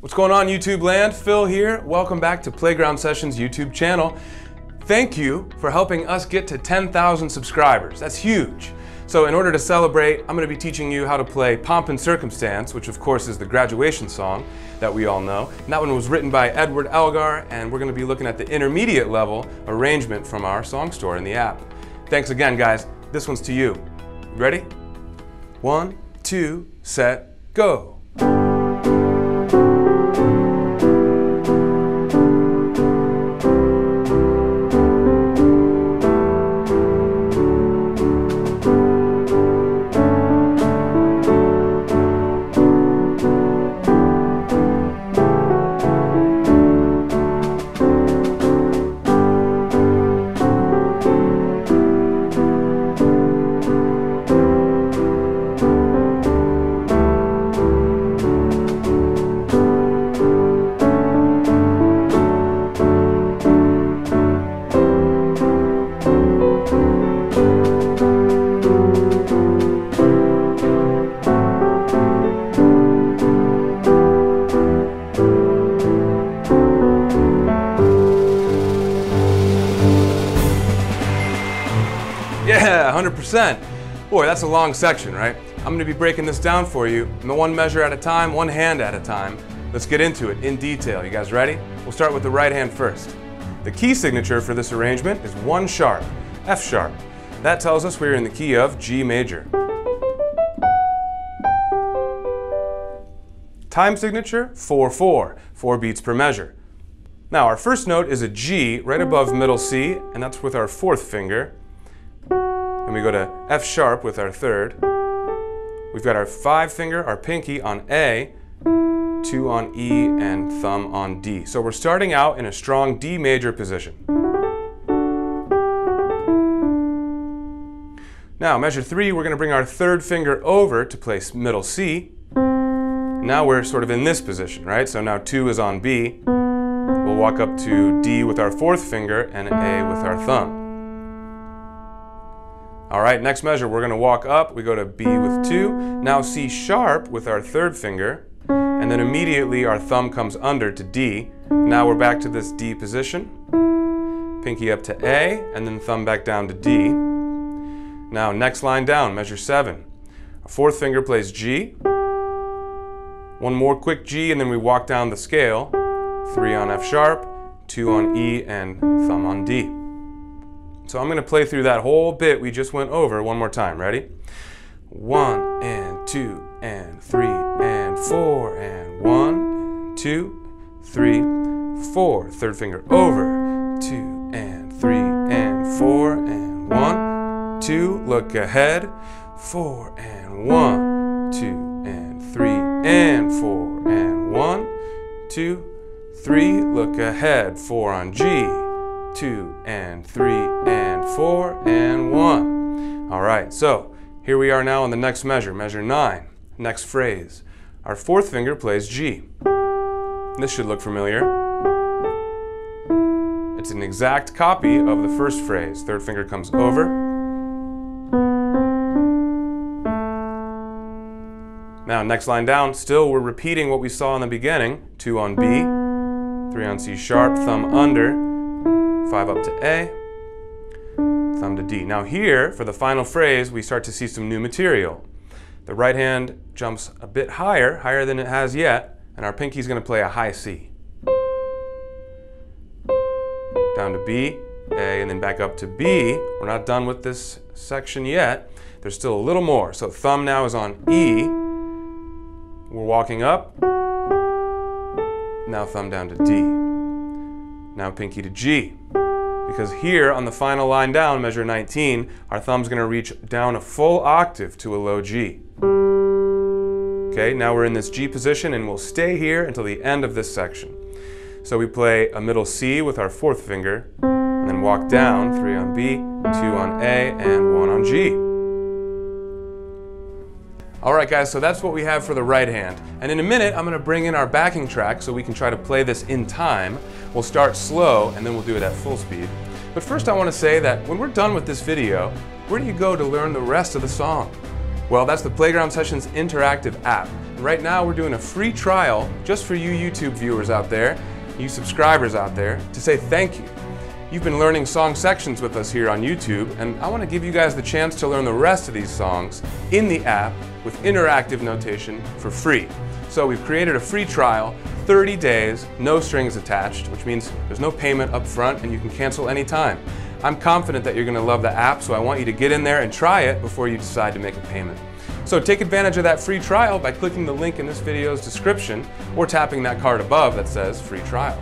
What's going on, YouTube land? Phil here. Welcome back to Playground Sessions YouTube channel. Thank you for helping us get to 10,000 subscribers. That's huge. So in order to celebrate, I'm going to be teaching you how to play Pomp and Circumstance, which of course is the graduation song that we all know. And that one was written by Edward Elgar, and we're going to be looking at the intermediate level arrangement from our song store in the app. Thanks again, guys. This one's to you. Ready? One, two, set, go. Yeah, 100%. Boy, that's a long section, right? I'm going to be breaking this down for you, one measure at a time, one hand at a time. Let's get into it in detail. You guys ready? We'll start with the right hand first. The key signature for this arrangement is 1 sharp, F sharp. That tells us we're in the key of G major. Time signature, 4/4, 4 beats per measure. Now, our first note is a G right above middle C, and that's with our 4th finger. And we go to F sharp with our 3rd. We've got our 5th finger, our pinky on A, 2 on E, and thumb on D. So we're starting out in a strong D major position. Now, measure 3, we're going to bring our 3rd finger over to play middle C. Now we're sort of in this position, right? So now 2 is on B. We'll walk up to D with our 4th finger and A with our thumb. All right, next measure, we're going to walk up, we go to B with 2, now C sharp with our 3rd finger, and then immediately our thumb comes under to D. Now we're back to this D position, pinky up to A, and then thumb back down to D. Now next line down, measure 7. Our 4th finger plays G, 1 more quick G, and then we walk down the scale, 3 on F sharp, 2 on E, and thumb on D. So I'm going to play through that whole bit we just went over 1 more time. Ready? 1 and 2 and 3 and 4 and 1 and 2 3 4. 3rd finger over. 2 and 3 and 4 and 1 2. Look ahead. 4 and 1 2 and 3 and 4 and 1 2 3. Look ahead. 4 on G. 2 and 3 and 4 and 1. All right, so here we are now on the next measure, measure 9. Next phrase, our 4th finger plays G. This should look familiar. It's an exact copy of the first phrase. 3rd finger comes over. Now next line down, still we're repeating what we saw in the beginning. 2 on B, 3 on C sharp, thumb under, 5 up to A, thumb to D. Now here, for the final phrase, we start to see some new material. The right hand jumps a bit higher, higher than it has yet, and our pinky's going to play a high C. Down to B, A, and then back up to B. We're not done with this section yet. There's still a little more. So thumb now is on E. We're walking up. Now thumb down to D. Now pinky to G, because here on the final line down, measure 19, our thumb's going to reach down a full octave to a low G. Okay, now we're in this G position, and we'll stay here until the end of this section. So we play a middle C with our 4th finger, and then walk down, 3 on B, 2 on A, and 1 on G. Alright guys, so that's what we have for the right hand. And in a minute, I'm going to bring in our backing track so we can try to play this in time. We'll start slow and then we'll do it at full speed. But first I want to say that when we're done with this video, where do you go to learn the rest of the song? Well, that's the Playground Sessions interactive app. Right now we're doing a free trial just for you YouTube viewers out there, you subscribers out there, to say thank you. You've been learning song sections with us here on YouTube, and I want to give you guys the chance to learn the rest of these songs in the app with interactive notation for free. So we've created a free trial, 30 days, no strings attached, which means there's no payment up front and you can cancel anytime. I'm confident that you're going to love the app, so I want you to get in there and try it before you decide to make a payment. So take advantage of that free trial by clicking the link in this video's description or tapping that card above that says free trial.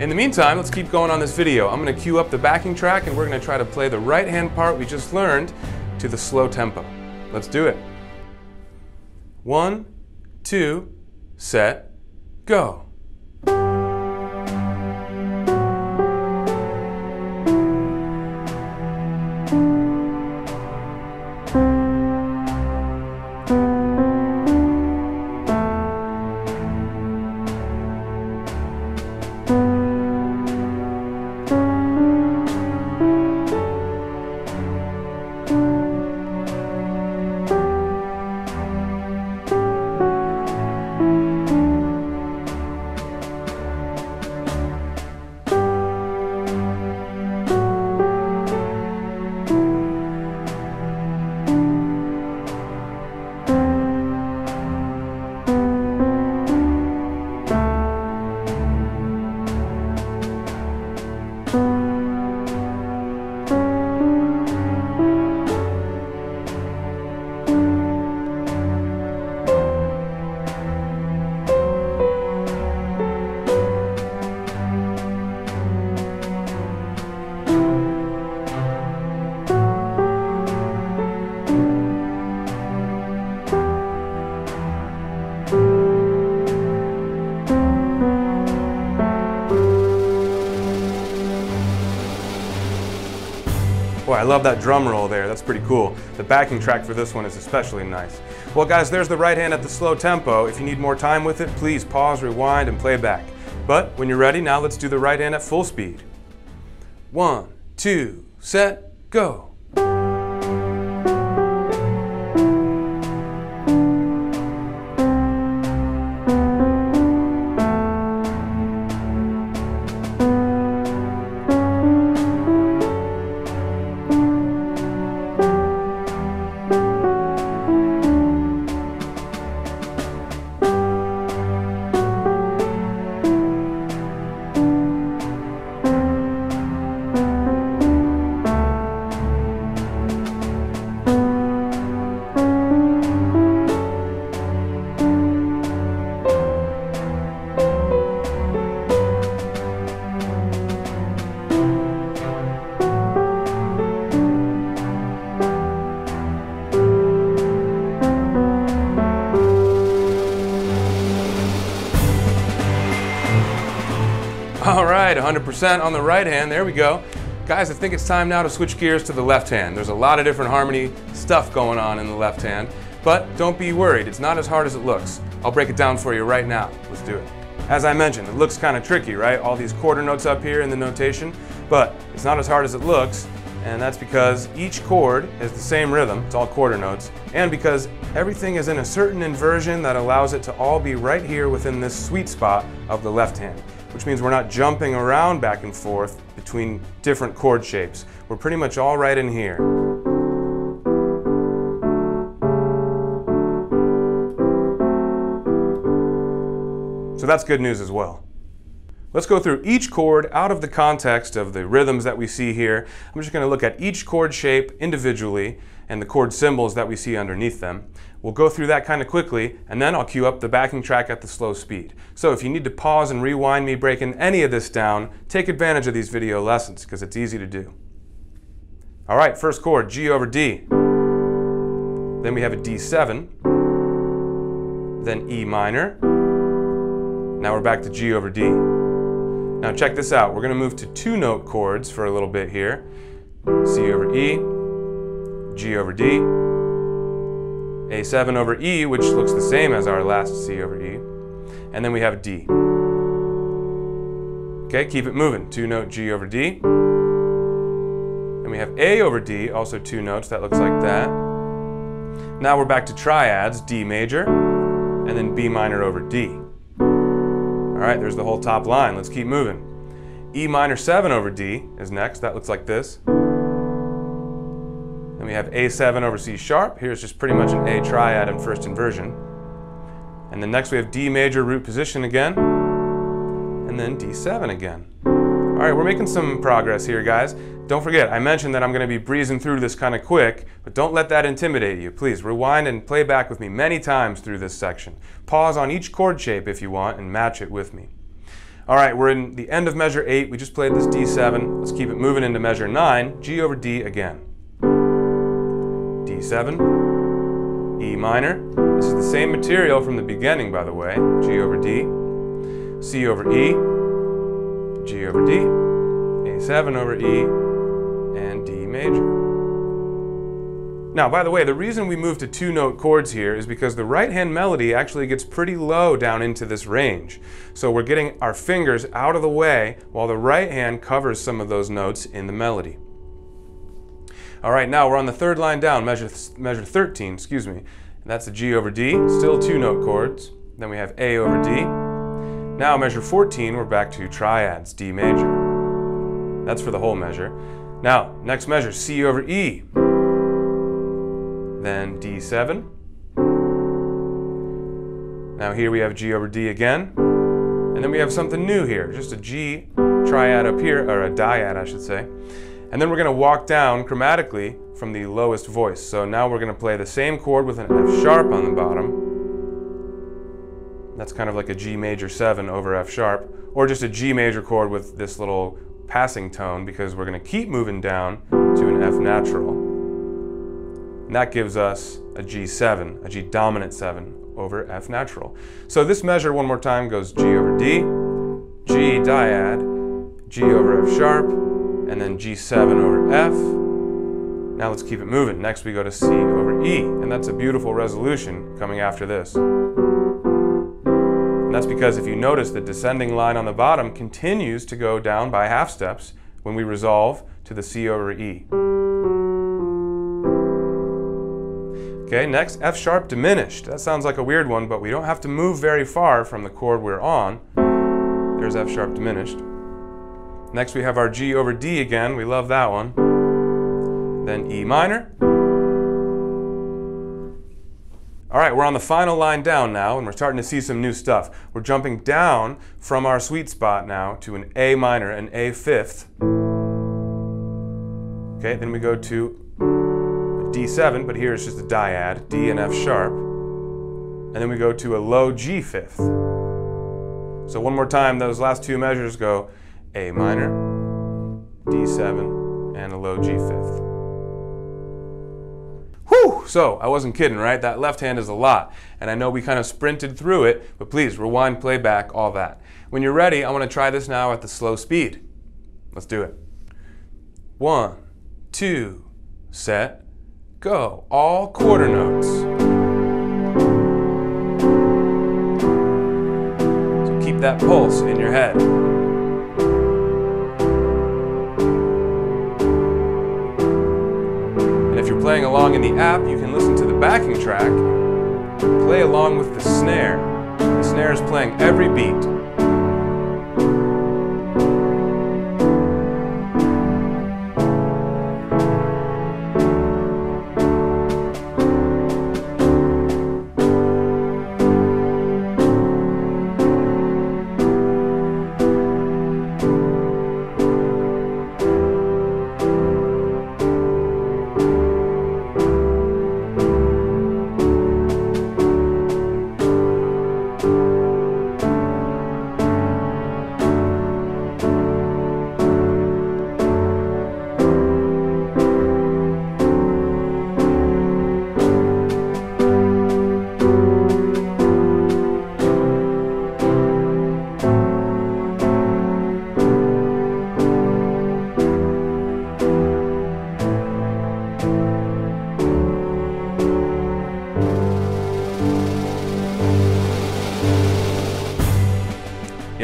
In the meantime, let's keep going on this video. I'm going to cue up the backing track and we're going to try to play the right-hand part we just learned to the slow tempo. Let's do it. 1, 2, set, go. Boy, I love that drum roll there, that's pretty cool. The backing track for this one is especially nice. Well guys, there's the right hand at the slow tempo. If you need more time with it, please pause, rewind, and play back. But when you're ready, now let's do the right hand at full speed. 1, 2, set, go. All right, 100% on the right hand, there we go. Guys, I think it's time now to switch gears to the left hand. There's a lot of different harmony stuff going on in the left hand, but don't be worried, it's not as hard as it looks. I'll break it down for you right now. Let's do it. As I mentioned, it looks kind of tricky, right? All these quarter notes up here in the notation, but it's not as hard as it looks, and that's because each chord has the same rhythm, it's all quarter notes, and because everything is in a certain inversion that allows it to all be right here within this sweet spot of the left hand, which means we're not jumping around back and forth between different chord shapes. We're pretty much all right in here. So that's good news as well. Let's go through each chord out of the context of the rhythms that we see here. I'm just going to look at each chord shape individually and the chord symbols that we see underneath them. We'll go through that kind of quickly, and then I'll cue up the backing track at the slow speed. So if you need to pause and rewind me breaking any of this down, take advantage of these video lessons because it's easy to do. All right, first chord, G over D. Then we have a D7. Then E minor. Now we're back to G over D. Now check this out, we're going to move to two-note chords for a little bit here. C over E, G over D, A7 over E, which looks the same as our last C over E, and then we have D. Okay, keep it moving, two-note G over D, and we have A over D, also two notes, that looks like that, Now we're back to triads, D major, and then B minor over D. All right, there's the whole top line. Let's keep moving. E minor 7 over D is next. That looks like this. Then we have A7 over C sharp. Here's just pretty much an A triad in first inversion. And then next we have D major root position again, and then D7 again. All right, we're making some progress here, guys. Don't forget, I mentioned that I'm going to be breezing through this kind of quick, but don't let that intimidate you. Please rewind and play back with me many times through this section. Pause on each chord shape if you want and match it with me. All right, we're in the end of measure 8. We just played this D7. Let's keep it moving into measure 9, G over D again. D7, E minor. This is the same material from the beginning, by the way. G over D, C over E, G over D, A7 over E, and D major. Now, by the way, the reason we move to two-note chords here is because the right-hand melody actually gets pretty low down into this range. So we're getting our fingers out of the way while the right hand covers some of those notes in the melody. All right, now we're on the third line down, measure 13, excuse me. That's the G over D, still two-note chords. Then we have A over D. Now measure 14, we're back to triads, D major. That's for the whole measure. Now, next measure, C over E. Then D7. Now here we have G over D again. And then we have something new here, just a G triad up here, or a dyad, I should say. And then we're going to walk down chromatically from the lowest voice. So now we're going to play the same chord with an F sharp on the bottom. That's kind of like a G major 7 over F sharp, or just a G major chord with this little passing tone, because we're going to keep moving down to an F natural. And that gives us a G7, a G dominant 7 over F natural. So this measure, one more time, goes G over D, G dyad, G over F sharp, and then G7 over F. Now let's keep it moving. Next we go to C over E, and that's a beautiful resolution coming after this. And that's because if you notice, the descending line on the bottom continues to go down by half steps when we resolve to the C over E. Okay, next, F sharp diminished. That sounds like a weird one, but we don't have to move very far from the chord we're on. There's F sharp diminished. Next we have our G over D again, we love that one. Then E minor. All right, we're on the final line down now, and we're starting to see some new stuff. We're jumping down from our sweet spot now to an A minor, an A fifth. Okay, then we go to D7, but here it's just a dyad, D and F sharp. And then we go to a low G fifth. So one more time, those last two measures go A minor, D7, and a low G fifth. Whew! So, I wasn't kidding, right? That left hand is a lot, and I know we kind of sprinted through it, but please rewind, play back, all that. When you're ready, I want to try this now at the slow speed. Let's do it. 1, 2, set, go. All quarter notes. So keep that pulse in your head. Playing along in the app, you can listen to the backing track, play along with the snare. The snare is playing every beat.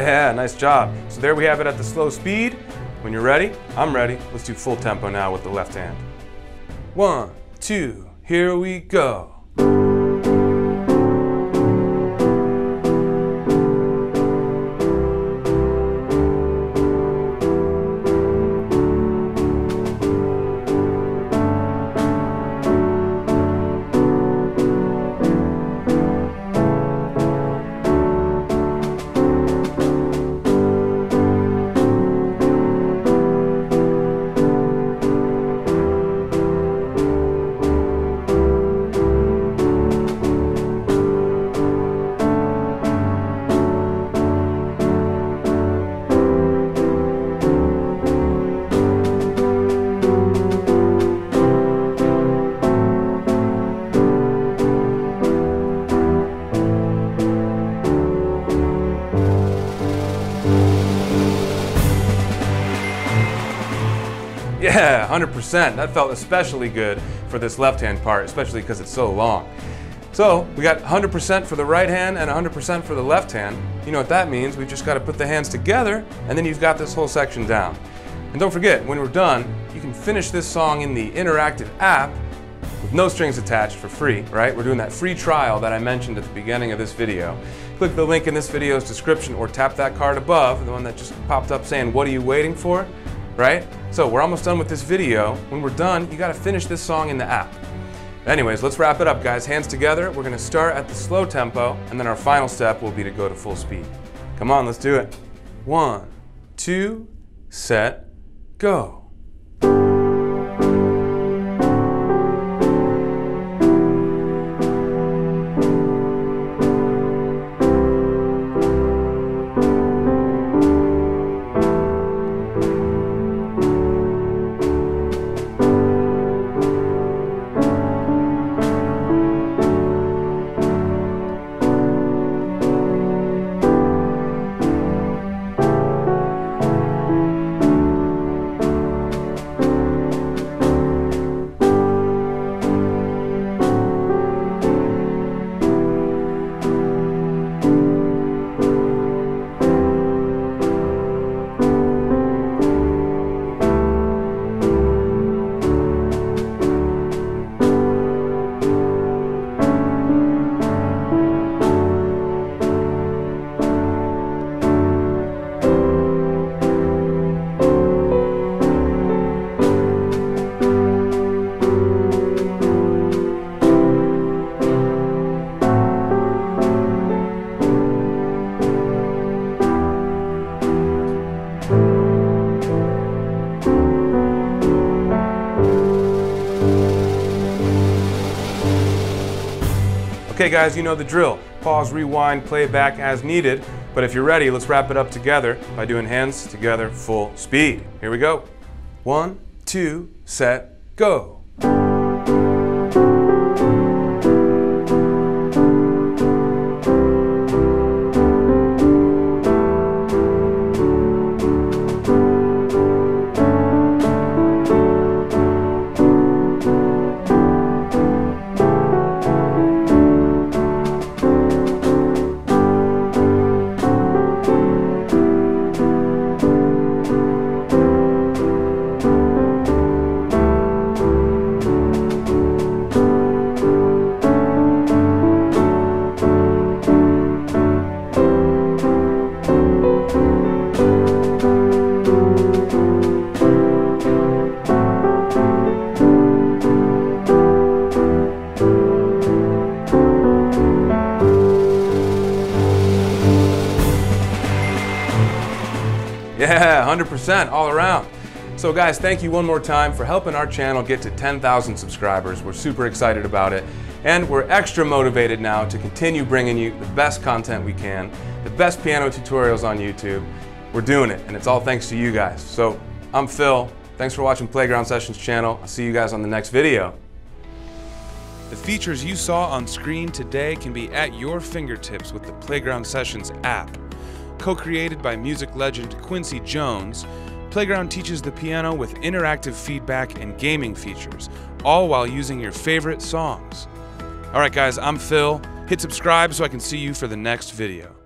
Yeah, nice job. So there we have it at the slow speed. When you're ready, I'm ready. Let's do full tempo now with the left hand. 1, 2, Here we go. Yeah, 100%. That felt especially good for this left-hand part, especially because it's so long. So we got 100% for the right hand and 100% for the left hand. You know what that means? We've just got to put the hands together, and then you've got this whole section down. And don't forget, when we're done, you can finish this song in the interactive app with no strings attached for free, right? We're doing that free trial that I mentioned at the beginning of this video. Click the link in this video's description or tap that card above, the one that just popped up saying, "What are you waiting for?" Right? So we're almost done with this video. When we're done, you gotta finish this song in the app. Anyways, let's wrap it up, guys. Hands together. We're gonna start at the slow tempo, and then our final step will be to go to full speed. Come on, let's do it. 1, 2, set, go. Okay guys, you know the drill. Pause, rewind, play back as needed. But if you're ready, let's wrap it up together by doing hands together full speed. Here we go. 1, 2, set, go. Yeah, 100% all around. So guys, thank you one more time for helping our channel get to 10,000 subscribers. We're super excited about it. And we're extra motivated now to continue bringing you the best content we can, the best piano tutorials on YouTube. We're doing it, and it's all thanks to you guys. So I'm Phil. Thanks for watching Playground Sessions channel. I'll see you guys on the next video. The features you saw on screen today can be at your fingertips with the Playground Sessions app. Co-created by music legend Quincy Jones, Playground teaches the piano with interactive feedback and gaming features, all while using your favorite songs. All right, guys, I'm Phil. Hit subscribe so I can see you for the next video.